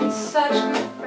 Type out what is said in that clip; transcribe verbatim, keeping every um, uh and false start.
It's such good